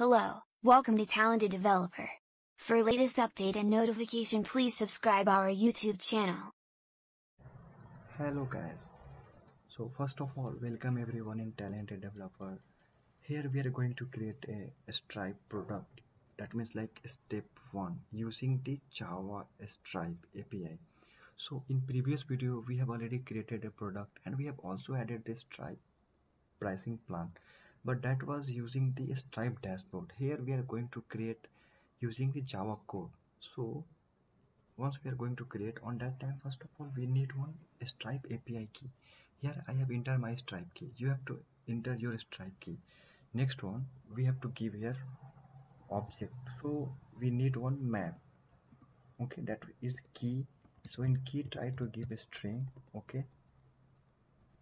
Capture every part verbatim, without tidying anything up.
Hello, welcome to Talented Developer. For latest update and notification, please subscribe our YouTube channel. Hello guys. So first of all, welcome everyone in Talented Developer. Here we are going to create a, a Stripe product. That means like step one, using the Java Stripe A P I. So in previous video, we have already created a product and we have also added this Stripe pricing plan. But that was using the Stripe dashboard. Here we are going to create using the Java code. So once we are going to create, on that time, first of all, we need one Stripe A P I key. Here I have entered my Stripe key. You have to enter your Stripe key. Next one, we have to give here object. So we need one map. Okay, that is key. So in key, try to give a string. Okay,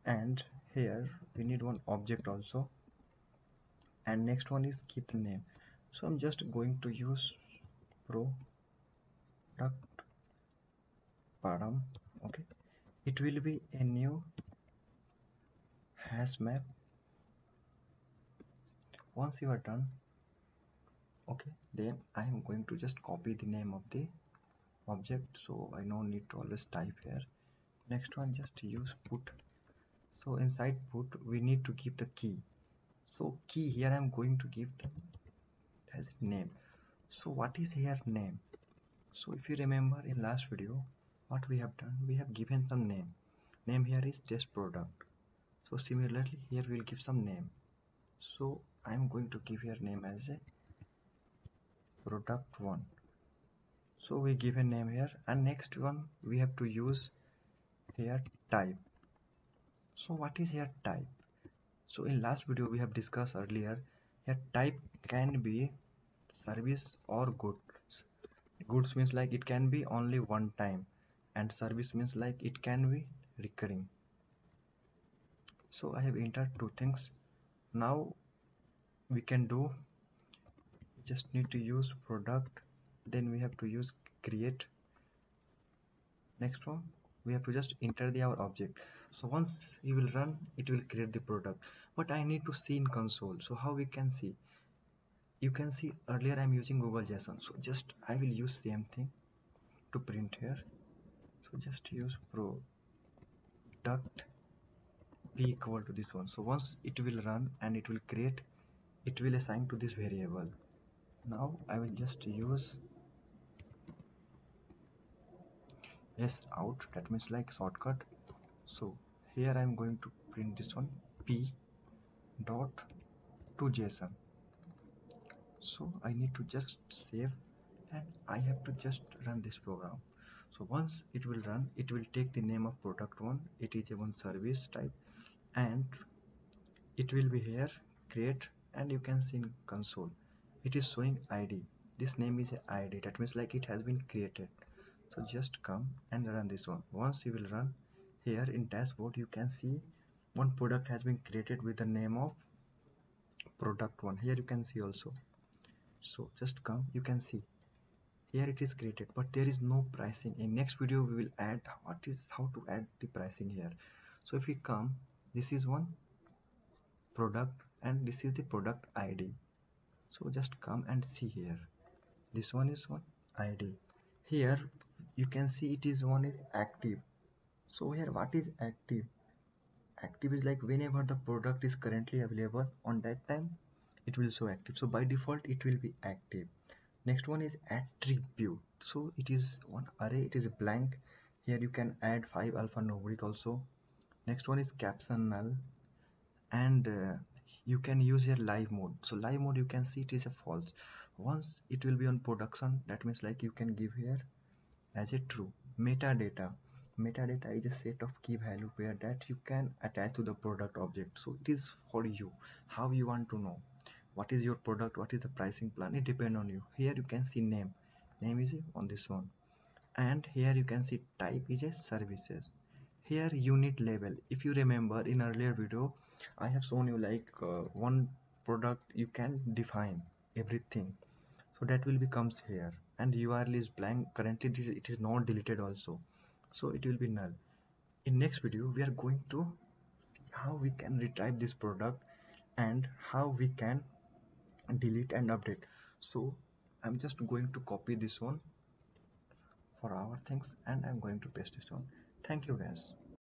and here we need one object also. And next one is keep the name. So I'm just going to use product param. Okay, it will be a new hash map. Once you are done, okay, then I am going to just copy the name of the object. So I no need to always type here. Next one, just use put. So inside put, we need to keep the key. So key here I'm going to give them as name. So what is here name? So if you remember in last video, what we have done, we have given some name. Name here is test product. So similarly here we'll give some name. So I'm going to give here name as a product one. So we give a name here, and next one we have to use here type. So what is here type? So in last video we have discussed earlier, here type can be service or goods. Goods means like it can be only one time, and service means like it can be recurring. So I have entered two things. Now we can do, just need to use product, then we have to use create. Next one, we have to just enter the our object. So once you will run, it will create the product, but I need to see in console. So how we can see? You can see earlier I'm using Google JSON, so just I will use same thing to print here. So just use product p equal to this one. So once it will run and it will create, it will assign to this variable. Now I will just use S out, that means like shortcut. So here I am going to print this one p dot to JSON. So I need to just save and I have to just run this program. So once it will run, it will take the name of product one. It is a one service type, and it will be here create, and you can see in console it is showing I D. This name is I D. That means like it has been created. So just come and run this one. Once you will run, here in dashboard you can see one product has been created with the name of product one. Here you can see also. So just come, you can see here it is created, but there is no pricing. In next video we will add what is how to add the pricing here. So if we come, this is one product and this is the product I D. So just come and see here. This one is one I D. Here you can see it is one is active. So here what is active? Active is like whenever the product is currently available, on that time it will show active. So by default it will be active. Next one is attribute. So it is one array, it is a blank. Here you can add five alphanumeric also. Next one is caption null, and uh, you can use here live mode. So live mode, you can see it is a false. Once it will be on production, that means like you can give here as a true. Metadata, metadata is a set of key value where that you can attach to the product object. So it is for you, how you want to know what is your product, what is the pricing plan, it depends on you. Here you can see name, name is on this one, and here you can see type is a services. Here unit label, if you remember in earlier video I have shown you like uh, one product you can define everything. So that will becomes here, and U R L is blank. Currently this, it is not deleted also, so it will be null. In next video we are going to see how we can retrieve this product and how we can delete and update. So I'm just going to copy this one for our things and I'm going to paste this one. Thank you guys.